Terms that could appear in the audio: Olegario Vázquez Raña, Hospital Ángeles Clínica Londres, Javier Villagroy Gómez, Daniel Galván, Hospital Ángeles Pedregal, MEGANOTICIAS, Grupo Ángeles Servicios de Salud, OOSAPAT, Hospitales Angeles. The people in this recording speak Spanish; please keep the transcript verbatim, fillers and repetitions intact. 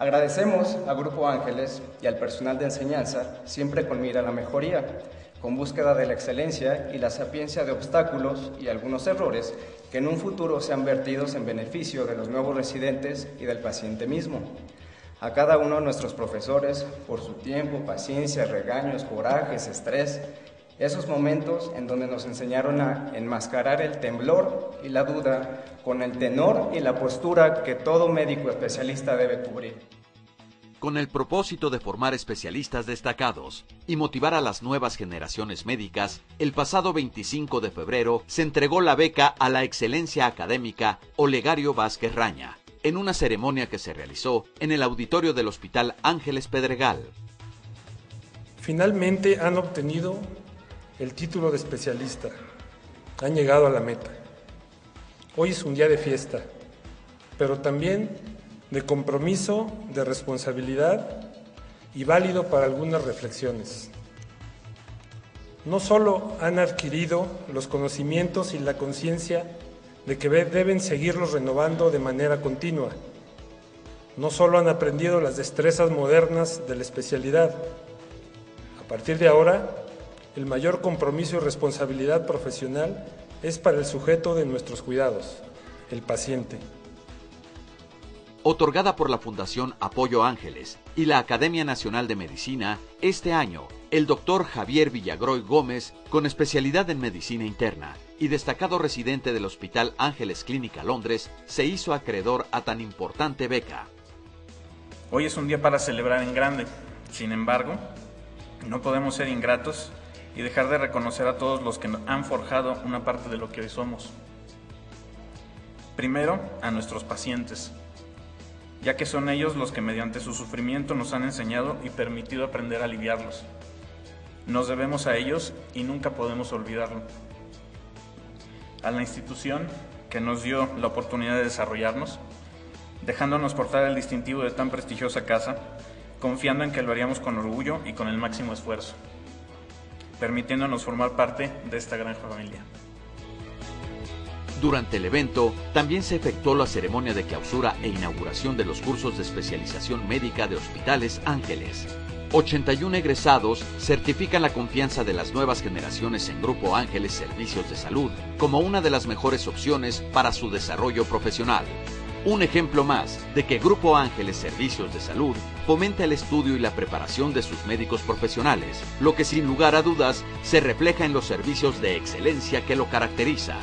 Agradecemos a Grupo Ángeles y al personal de enseñanza, siempre con mira a la mejoría, con búsqueda de la excelencia y la sapiencia de obstáculos y algunos errores que en un futuro sean vertidos en beneficio de los nuevos residentes y del paciente mismo. A cada uno de nuestros profesores, por su tiempo, paciencia, regaños, corajes, estrés, esos momentos en donde nos enseñaron a enmascarar el temblor y la duda con el tenor y la postura que todo médico especialista debe cubrir. Con el propósito de formar especialistas destacados y motivar a las nuevas generaciones médicas, el pasado veinticinco de febrero se entregó la beca a la excelencia académica Olegario Vázquez Raña, en una ceremonia que se realizó en el auditorio del Hospital Ángeles Pedregal. Finalmente han obtenido el título de especialista, han llegado a la meta. Hoy es un día de fiesta, pero también de compromiso, de responsabilidad y válido para algunas reflexiones. No solo han adquirido los conocimientos y la conciencia de que deben seguirlos renovando de manera continua, no solo han aprendido las destrezas modernas de la especialidad, a partir de ahora, el mayor compromiso y responsabilidad profesional es para el sujeto de nuestros cuidados, el paciente. Otorgada por la Fundación Apoyo Ángeles y la Academia Nacional de Medicina, este año, el doctor Javier Villagroy Gómez, con especialidad en Medicina Interna y destacado residente del Hospital Ángeles Clínica Londres, se hizo acreedor a tan importante beca. Hoy es un día para celebrar en grande, sin embargo, no podemos ser ingratos y dejar de reconocer a todos los que han forjado una parte de lo que hoy somos. Primero, a nuestros pacientes, ya que son ellos los que mediante su sufrimiento nos han enseñado y permitido aprender a aliviarlos. Nos debemos a ellos y nunca podemos olvidarlo. A la institución que nos dio la oportunidad de desarrollarnos, dejándonos portar el distintivo de tan prestigiosa casa, confiando en que lo haríamos con orgullo y con el máximo esfuerzo, permitiéndonos formar parte de esta gran familia. Durante el evento, también se efectuó la ceremonia de clausura e inauguración de los cursos de especialización médica de Hospitales Ángeles. ochenta y un egresados certifican la confianza de las nuevas generaciones en Grupo Ángeles Servicios de Salud como una de las mejores opciones para su desarrollo profesional. Un ejemplo más de que Grupo Ángeles Servicios de Salud fomenta el estudio y la preparación de sus médicos profesionales, lo que sin lugar a dudas se refleja en los servicios de excelencia que lo caracteriza.